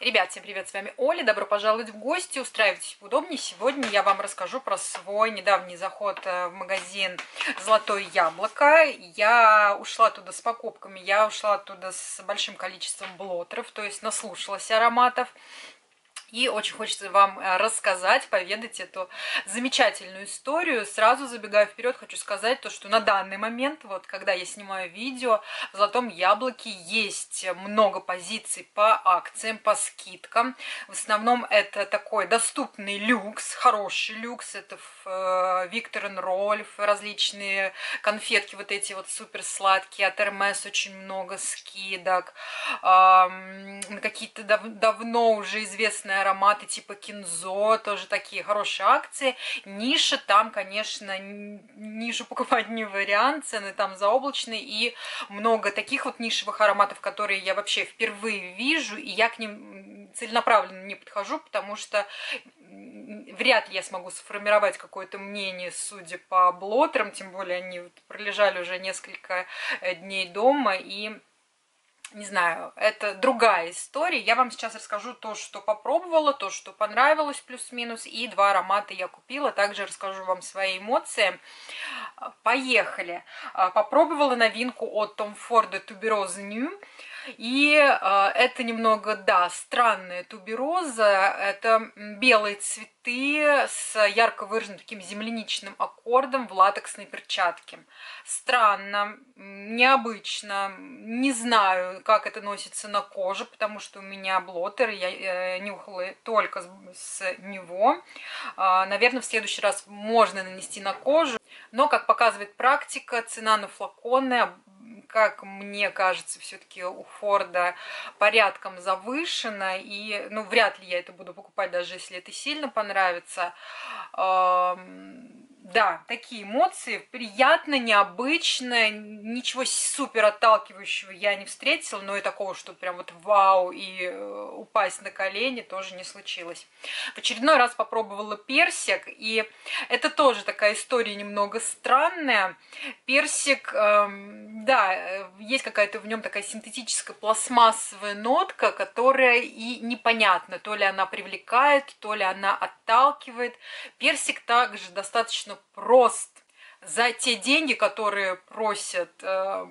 Ребят, всем привет, с вами Оля, добро пожаловать в гости, устраивайтесь поудобнее. Сегодня я вам расскажу про свой недавний заход в магазин «Золотое яблоко». Я ушла оттуда с покупками, я ушла оттуда с большим количеством блотеров, то есть наслушалась ароматов. И очень хочется вам рассказать, поведать эту замечательную историю. Сразу забегая вперед, хочу сказать то, что на данный момент, вот когда я снимаю видео, в «Золотом яблоке» есть много позиций по акциям, по скидкам. В основном это такой доступный люкс, хороший люкс. Это Виктор энд Рольф, различные конфетки вот эти вот супер сладкие. От РМС очень много скидок. Какие-то давно уже известные ароматы типа кинзо, тоже такие хорошие акции. Ниша там, конечно, нишу покупать не вариант, цены там заоблачные, и много таких вот нишевых ароматов, которые я вообще впервые вижу, и я к ним целенаправленно не подхожу, потому что вряд ли я смогу сформировать какое-то мнение, судя по блотерам, тем более они вот пролежали уже несколько дней дома, и не знаю, это другая история. Я вам сейчас расскажу то, что попробовала, то, что понравилось плюс-минус, и два аромата я купила. Также расскажу вам свои эмоции. Поехали! Попробовала новинку от Tom Ford Tuberose New. И это немного, да, странная тубероза. Это белые цветы с ярко выраженным таким земляничным аккордом в латексной перчатке. Странно, необычно. Не знаю, как это носится на коже, потому что у меня блотер, я нюхала только с него. Наверное, в следующий раз можно нанести на кожу. Но, как показывает практика, цена на флаконы, как мне кажется, все-таки у Форда порядком завышена. И, ну, вряд ли я это буду покупать, даже если это сильно понравится. Да, такие эмоции. Приятно, необычно. Ничего супер отталкивающего я не встретила. Но и такого, что прям вот вау, и упасть на колени, тоже не случилось. В очередной раз попробовала персик. И это тоже такая история немного странная. Персик, да, есть какая-то в нем такая синтетическая пластмассовая нотка, которая и непонятна. То ли она привлекает, то ли она отталкивает. Персик также достаточно прост. За те деньги, которые просят за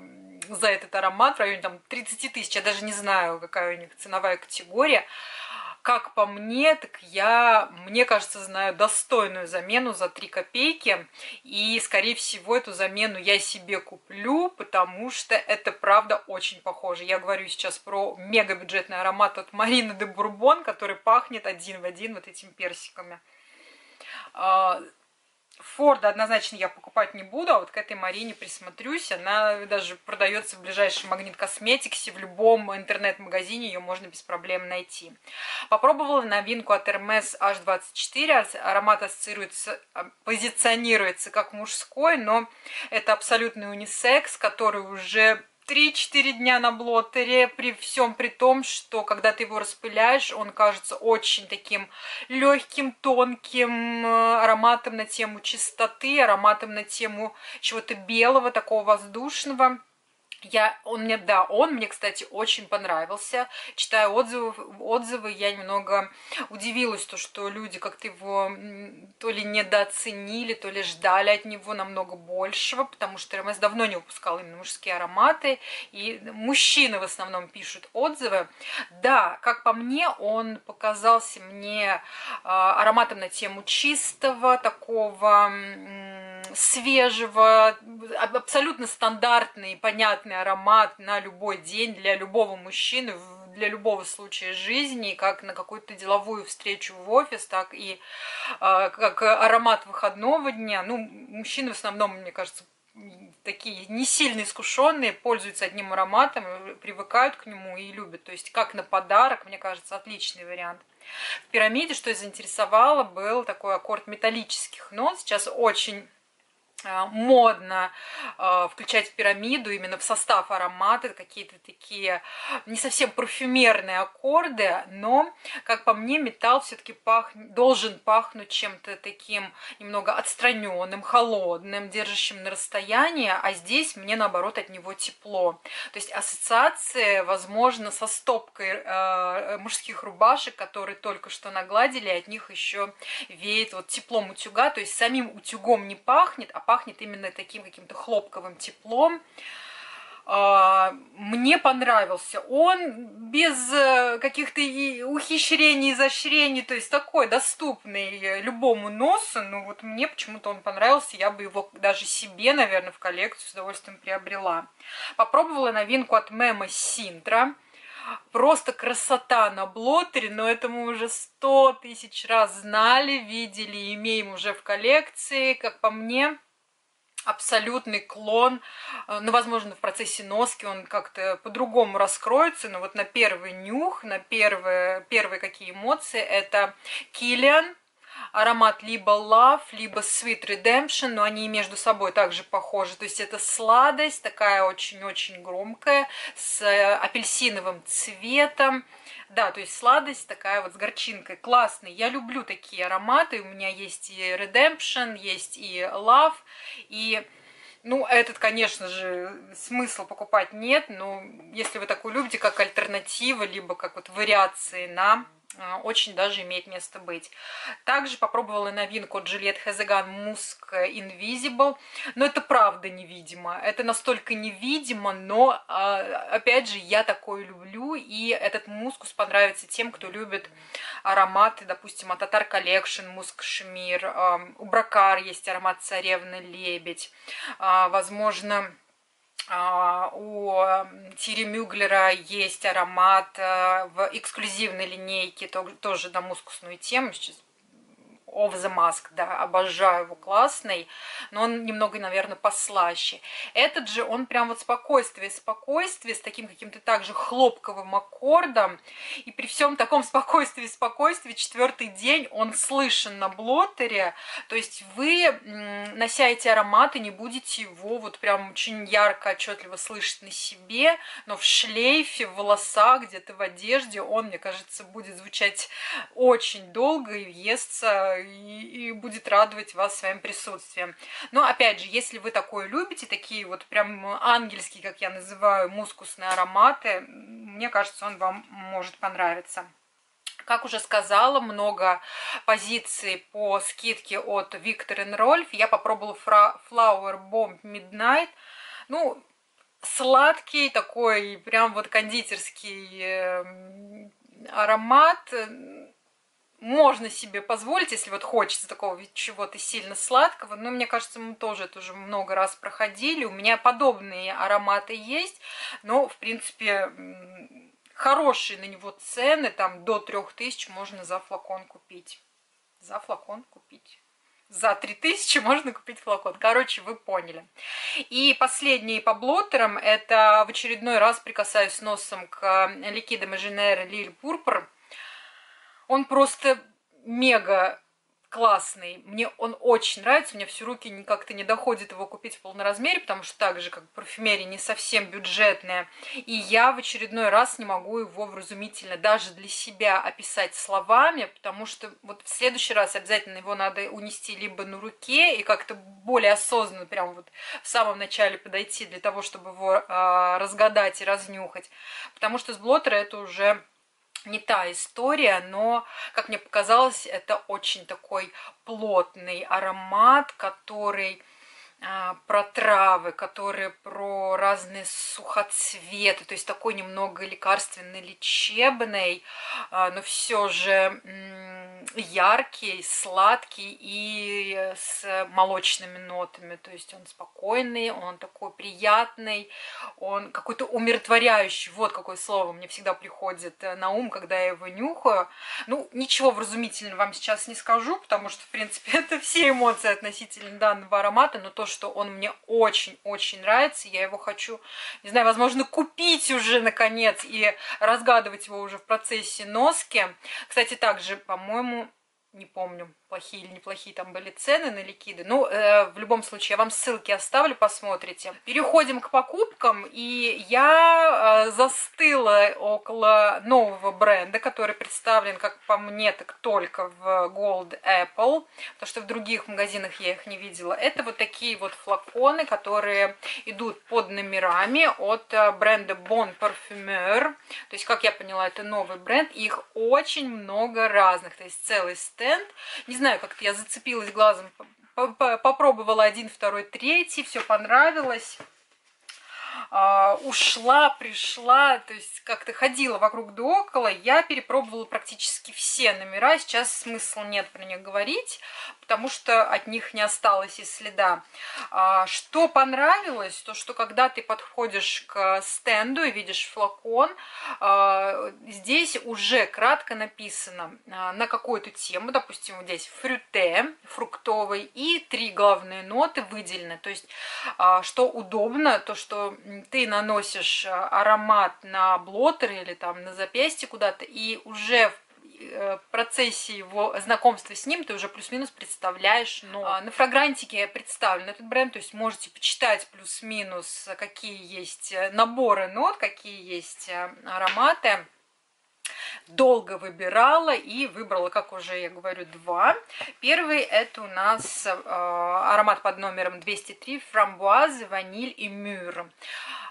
этот аромат, в районе там 30 тысяч, я даже не знаю, какая у них ценовая категория, как по мне, так мне кажется, знаю достойную замену за 3 копейки. И, скорее всего, эту замену я себе куплю, потому что это, правда, очень похоже. Я говорю сейчас про мегабюджетный аромат от Marina de Bourbon, который пахнет один в один вот этими персиками. Форда однозначно я покупать не буду, а вот к этой Марине присмотрюсь. Она даже продается в ближайшем Магнит Косметиксе, в любом интернет-магазине ее можно без проблем найти. Попробовала новинку от Hermes H24. Аромат позиционируется как мужской, но это абсолютный унисекс, который уже 3-4 дня на блотере, при всем при том, что когда ты его распыляешь, он кажется очень таким легким, тонким ароматом на тему чистоты, ароматом на тему чего-то белого, такого воздушного. Он мне, кстати, очень понравился. Читая отзывы, я немного удивилась, то, что люди как-то его то ли недооценили, то ли ждали от него намного большего, потому что РМС давно не выпускал именно мужские ароматы, и мужчины в основном пишут отзывы. Да, как по мне, он показался мне ароматом на тему чистого, такого свежего, абсолютно стандартный, понятный аромат на любой день для любого мужчины, для любого случая жизни, как на какую-то деловую встречу в офис, так и как аромат выходного дня. Ну, мужчины в основном, мне кажется, такие не сильно искушенные, пользуются одним ароматом, привыкают к нему и любят. То есть как на подарок, мне кажется, отличный вариант. В пирамиде, что я заинтересовала, был такой аккорд металлических нот. Сейчас очень модно включать в пирамиду именно в состав аромата какие-то такие не совсем парфюмерные аккорды, но, как по мне, металл все-таки должен пахнуть чем-то таким немного отстраненным, холодным, держащим на расстоянии, а здесь мне, наоборот, от него тепло. То есть ассоциация, возможно, со стопкой мужских рубашек, которые только что нагладили, и от них еще веет вот теплом утюга, то есть самим утюгом не пахнет, а пахнет именно таким каким-то хлопковым теплом. Мне понравился он без каких-то ухищрений, изощрений, то есть такой доступный любому носу, но вот мне почему-то он понравился, я бы его даже себе, наверное, в коллекцию с удовольствием приобрела. Попробовала новинку от Memo Sintra. Просто красота на блотере, но это мы уже 100 000 раз знали, видели, имеем уже в коллекции, как по мне. Абсолютный клон, ну, возможно, в процессе носки он как-то по-другому раскроется, но вот на первый нюх, на первые какие эмоции, это Killian, аромат либо Love, либо Sweet Redemption, но они между собой также похожи, то есть это сладость, такая очень-очень громкая, с апельсиновым цветом. Да, то есть сладость такая вот с горчинкой. Классный. Я люблю такие ароматы. У меня есть и Redemption, есть и Love. И, ну, этот, конечно же, смысла покупать нет. Но если вы такую любите, как альтернатива, либо как вот вариации на... очень даже имеет место быть. Также попробовала новинку от Juliette Has A Gun Musk Invisible. Но это правда невидимо. Это настолько невидимо, но, опять же, я такое люблю. И этот мускус понравится тем, кто любит ароматы, допустим, от Tauer Collection, Musk Schmeer. У Бракар есть аромат Царевны Лебедь. Возможно... у Тьерри Мюглера есть аромат в эксклюзивной линейке, тоже на мускусную тему, сейчас Off the Mask, да, обожаю его, классный, но он немного, наверное, послаще. Этот же, он прям вот спокойствие, с таким каким-то также хлопковым аккордом, и при всем таком спокойствии, четвертый день он слышен на блотере, то есть вы, нося эти ароматы, не будете его вот прям очень ярко, отчетливо слышать на себе, но в шлейфе, в волосах, где-то в одежде он, мне кажется, будет звучать очень долго и въестся, и будет радовать вас своим присутствием. Но, опять же, если вы такое любите, такие вот прям ангельские, как я называю, мускусные ароматы, мне кажется, он вам может понравиться. Как уже сказала, много позиций по скидке от Виктор и Рольф. Я попробовала Flower Bomb Midnight. Ну, сладкий такой, прям вот кондитерский аромат. Можно себе позволить, если вот хочется такого чего-то сильно сладкого. Но мне кажется, мы тоже это уже много раз проходили. У меня подобные ароматы есть. Но, в принципе, хорошие на него цены. Там до 3000 можно за флакон купить. За 3000 можно купить флакон. Короче, вы поняли. И последний по блоттерам. Это в очередной раз прикасаюсь носом к Ликидам Имажинер Лиль Пурпур. Он просто мега классный. Мне он очень нравится. У меня все руки как-то не доходит его купить в полном размере, потому что так же, как парфюмерия, не совсем бюджетная. И я в очередной раз не могу его вразумительно даже для себя описать словами, потому что вот в следующий раз обязательно его надо унести либо на руке и как-то более осознанно прям вот в самом начале подойти для того, чтобы его разгадать и разнюхать. Потому что с блоттера это уже... не та история, но, как мне показалось, это очень такой плотный аромат, который про травы, которые про разные сухоцветы, то есть такой немного лекарственный, лечебный, но все же яркий, сладкий и с молочными нотами, то есть он спокойный, он такой приятный, он какой-то умиротворяющий, вот какое слово мне всегда приходит на ум, когда я его нюхаю. Ну, ничего вразумительного вам сейчас не скажу, потому что, в принципе, это все эмоции относительно данного аромата, но то, что он мне очень-очень нравится, я его хочу, не знаю, возможно, купить уже наконец и разгадывать его уже в процессе носки. Кстати, также, по-моему, не помню, плохие или неплохие там были цены на ликиды. Ну, в любом случае, я вам ссылки оставлю, посмотрите. Переходим к покупкам, и я застыла около нового бренда, который представлен, как по мне, так только в Gold Apple, потому что в других магазинах я их не видела. Это вот такие вот флаконы, которые идут под номерами от бренда Bon Parfumeur. То есть, как я поняла, это новый бренд, их очень много разных, то есть целый стенд. Не знаю, как-то я зацепилась глазом, попробовала один, второй, третий, все понравилось. Ушла, пришла, то есть как-то ходила вокруг да около. Я перепробовала практически все номера, сейчас смысла нет про них говорить, потому что от них не осталось и следа. Что понравилось, то что когда ты подходишь к стенду и видишь флакон, здесь уже кратко написано на какую-то тему, допустим, вот здесь фрюте, фруктовый, и три главные ноты выделены, то есть что удобно, то что ты наносишь аромат на блоттер или там на запястье куда-то, и уже в процессе его знакомства с ним ты уже плюс-минус представляешь. Но на фрагрантике представлен этот бренд, то есть можете почитать плюс-минус, какие есть наборы нот, какие есть ароматы. Долго выбирала и выбрала, как уже я говорю, два. Первый это у нас аромат под номером 203, фрамбуазы, ваниль и мюр.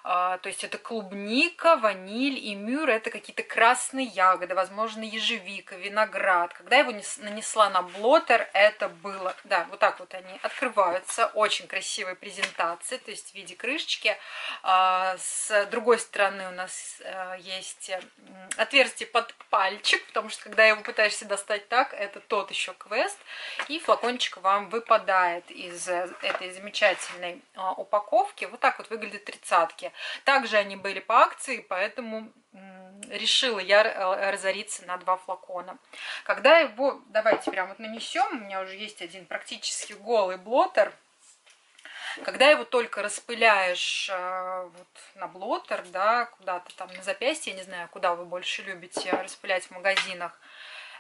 То есть это клубника, ваниль и мюр, это какие-то красные ягоды, возможно, ежевика, виноград. Когда я его нанесла на блоттер, это было... Да, вот так вот они открываются, очень красивая презентация, то есть в виде крышечки. С другой стороны у нас есть отверстие под пальчик, потому что когда его пытаешься достать так, это тот еще квест. И флакончик вам выпадает из этой замечательной упаковки. Вот так вот выглядят тридцатки. Также они были по акции, поэтому решила я разориться на два флакона. Когда его... Давайте прям вот нанесем. У меня уже есть один практически голый блоттер. Когда его только распыляешь вот, на блоттер, да, куда-то там на запястье, я не знаю, куда вы больше любите распылять в магазинах,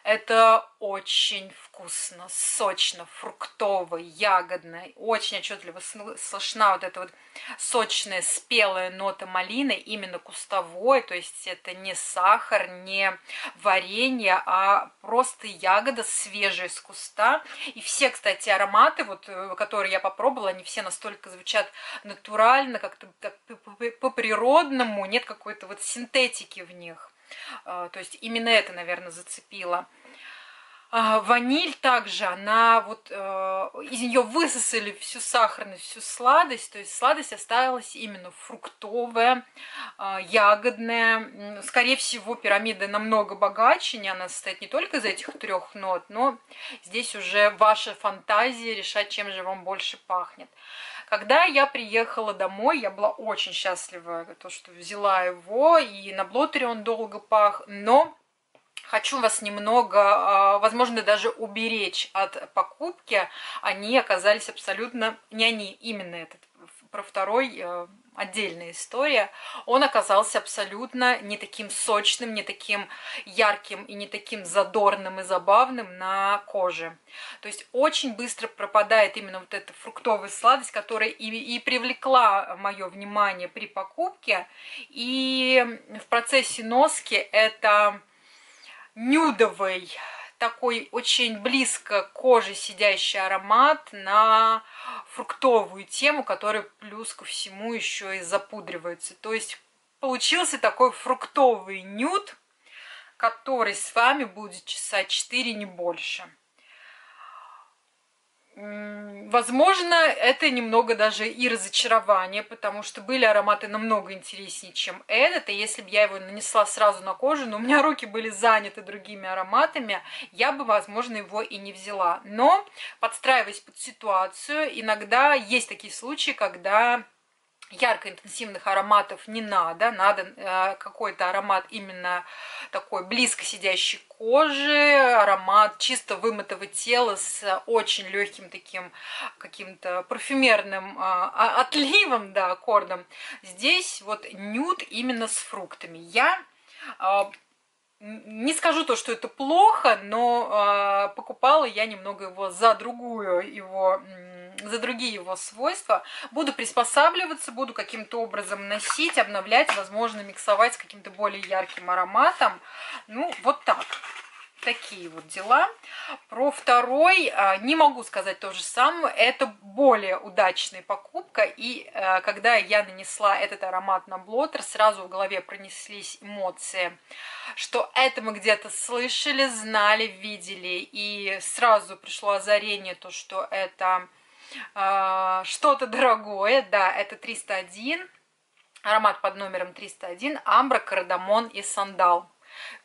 это очень вкусно, сочно, фруктово, ягодно. Очень отчетливо слышна вот эта вот сочная, спелая нота малины, именно кустовой. То есть это не сахар, не варенье, а просто ягода свежая с куста. И все, кстати, ароматы, вот, которые я попробовала, они все настолько звучат натурально, как-то по-природному, нет какой-то вот синтетики в них. То есть именно это, наверное, зацепило. Ваниль также, она вот из нее высосали всю сахарность, всю сладость, то есть сладость осталась именно фруктовая, ягодная. Скорее всего, пирамида намного богаче, она состоит не только из этих трех нот, но здесь уже ваша фантазия решать, чем же вам больше пахнет. Когда я приехала домой, я была очень счастлива, то, что взяла его, и на блоттере он долго пах, но хочу вас немного, возможно, даже уберечь от покупки. Они оказались абсолютно, не они, именно этот, про второй отдельная история, он оказался абсолютно не таким сочным, не таким ярким и не таким задорным и забавным на коже. То есть очень быстро пропадает именно вот эта фруктовая сладость, которая и привлекла мое внимание при покупке. И в процессе носки это нюдовый, такой очень близко к коже сидящий аромат на фруктовую тему, которая плюс ко всему еще и запудривается. То есть получился такой фруктовый нюд, который с вами будет часа 4, не больше. Возможно, это немного даже и разочарование, потому что были ароматы намного интереснее, чем этот. И если бы я его нанесла сразу на кожу, но у меня руки были заняты другими ароматами, я бы, возможно, его и не взяла. Но, подстраиваясь под ситуацию, иногда есть такие случаи, когда ярко-интенсивных ароматов не надо, надо какой-то аромат именно такой близко сидящий к коже, аромат чисто вымытого тела с очень легким таким каким-то парфюмерным отливом, да, аккордом. Здесь вот нюд именно с фруктами. Я Не скажу то, что это плохо, но покупала я немного его за другие его свойства. Буду приспосабливаться, буду каким-то образом носить, обновлять, возможно, миксовать с каким-то более ярким ароматом. Ну, вот так. Такие вот дела. Про второй не могу сказать то же самое. Это более удачная покупка. И когда я нанесла этот аромат на блоттер, сразу в голове пронеслись эмоции, что это мы где-то слышали, знали, видели. И сразу пришло озарение, то, что это что-то дорогое. Да, это 301. Аромат под номером 301. Амбра, кардамон и сандал.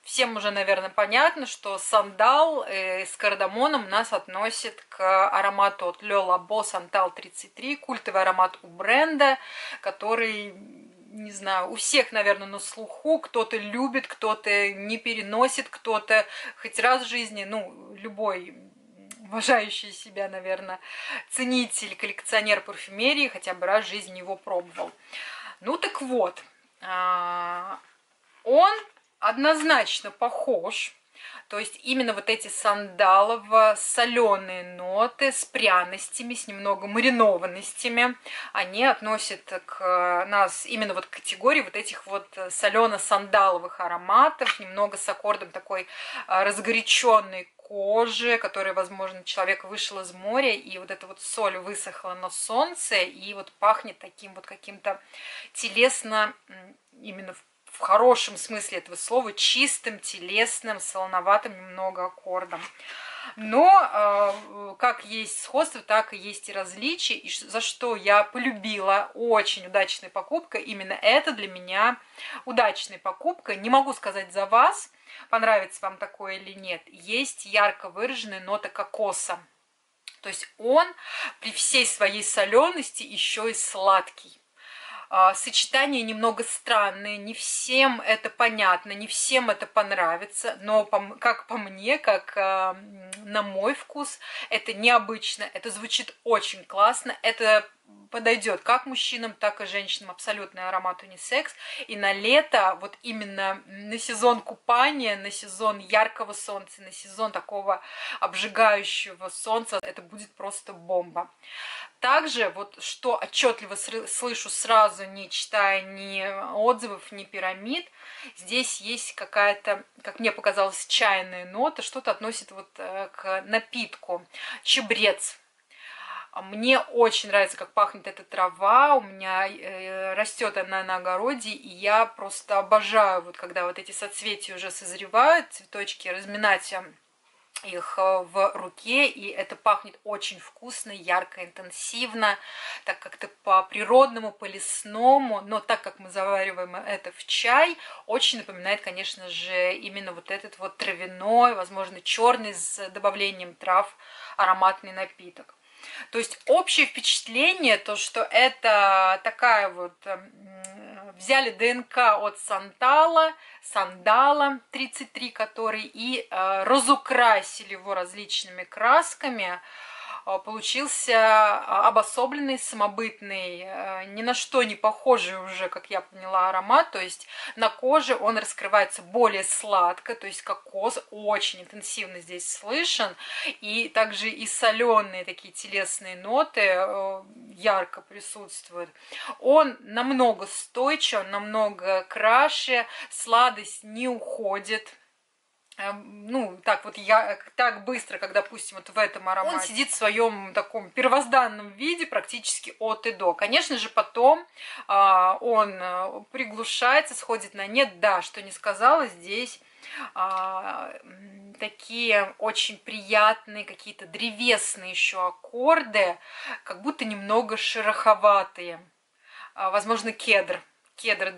Всем уже, наверное, понятно, что сандал с кардамоном нас относит к аромату от Le Labo Santal 33, культовый аромат у бренда, который, не знаю, у всех, наверное, на слуху, кто-то любит, кто-то не переносит, кто-то хоть раз в жизни, ну, любой уважающий себя, наверное, ценитель, коллекционер парфюмерии хотя бы раз в жизни его пробовал. Ну, так вот, он однозначно похож, то есть именно вот эти сандалово-соленые ноты с пряностями, с немного маринованностями, они относят к нас именно вот к категории вот этих вот солено-сандаловых ароматов, немного с аккордом такой разгоряченной кожи, которая, возможно, человек вышел из моря, и вот эта вот соль высохла на солнце, и вот пахнет таким вот каким-то телесно, именно в хорошем смысле этого слова, чистым, телесным, солоноватым немного аккордом. Но как есть сходство, так и есть и различия. И за что я полюбила, очень удачная покупка. Именно это для меня удачная покупка. Не могу сказать за вас, понравится вам такое или нет. Есть ярко выраженная нота кокоса. То есть он при всей своей солености еще и сладкий. Сочетание немного странное, не всем это понятно, не всем это понравится, но как по мне, как на мой вкус, это необычно, это звучит очень классно, это подойдет как мужчинам, так и женщинам, абсолютный аромат унисекс, и на лето, вот именно на сезон купания, на сезон яркого солнца, на сезон такого обжигающего солнца, это будет просто бомба. Также, вот что отчетливо слышу сразу, не читая ни отзывов, ни пирамид, здесь есть какая-то, как мне показалось, чайная нота, что-то относит вот к напитку. Чабрец. Мне очень нравится, как пахнет эта трава, у меня растет она на огороде, и я просто обожаю, вот когда вот эти соцветия уже созревают, цветочки, разминать их в руке, и это пахнет очень вкусно, ярко, интенсивно, так как-то по-природному, по-лесному, но так как мы завариваем это в чай, очень напоминает, конечно же, именно вот этот вот травяной, возможно, черный с добавлением трав ароматный напиток. То есть общее впечатление, то что это такая вот, взяли ДНК от сандала 33, который и разукрасили его различными красками, получился обособленный, самобытный, ни на что не похожий уже, как я поняла, аромат, то есть на коже он раскрывается более сладко, то есть кокос очень интенсивно здесь слышен, и также и соленые такие телесные ноты ярко присутствуют. Он намного стойче, он намного краше, сладость не уходит. Ну, так вот я так быстро, как, допустим, вот в этом аромате. Он сидит в своем таком первозданном виде практически от и до. Конечно же, потом он приглушается, сходит на нет. Да, что не сказала, здесь такие очень приятные, какие-то древесные еще аккорды, как будто немного шероховатые. Возможно, кедр. Кедр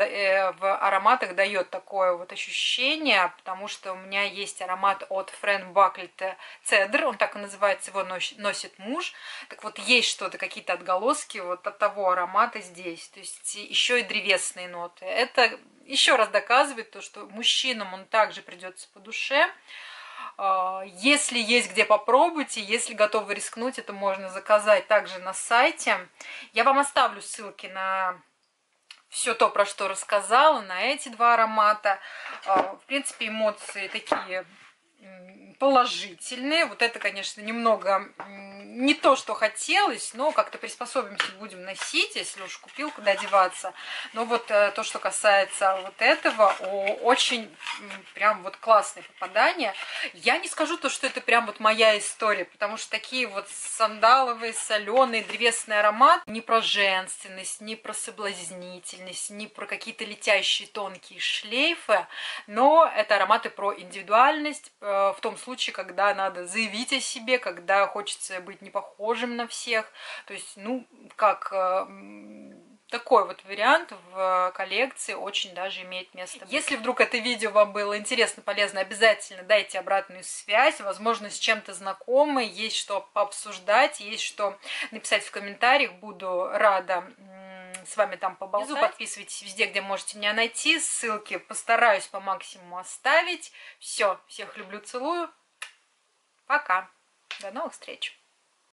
в ароматах дает такое вот ощущение, потому что у меня есть аромат от Френ Баклита «Цедр», он так и называется, его носит муж. Так вот, есть что-то, какие-то отголоски вот от того аромата здесь, то есть еще и древесные ноты. Это еще раз доказывает то, что мужчинам он также придется по душе. Если есть где попробуйте, если готовы рискнуть, это можно заказать также на сайте. Я вам оставлю ссылки на все то, про что рассказала, на эти два аромата. В принципе, эмоции такие положительные. Вот это, конечно, немного не то, что хотелось, но как-то приспособимся, будем носить, если уж купил, куда деваться. Но вот то, что касается вот этого, очень прям вот классное попадание. Я не скажу то, что это прям вот моя история, потому что такие вот сандаловые, соленые, древесный аромат не про женственность, не про соблазнительность, не про какие-то летящие тонкие шлейфы, но это ароматы про индивидуальность, в том случае, когда надо заявить о себе, когда хочется быть не похожим на всех. То есть, ну, как такой вот вариант в коллекции очень даже имеет место. Если вдруг это видео вам было интересно, полезно, обязательно дайте обратную связь. Возможно, с чем-то знакомы, есть что пообсуждать, есть что написать в комментариях. Буду рада с вами там поболтать. Внизу подписывайтесь везде, где можете меня найти. Ссылки постараюсь по максимуму оставить. Все. Всех люблю, целую. Пока. До новых встреч.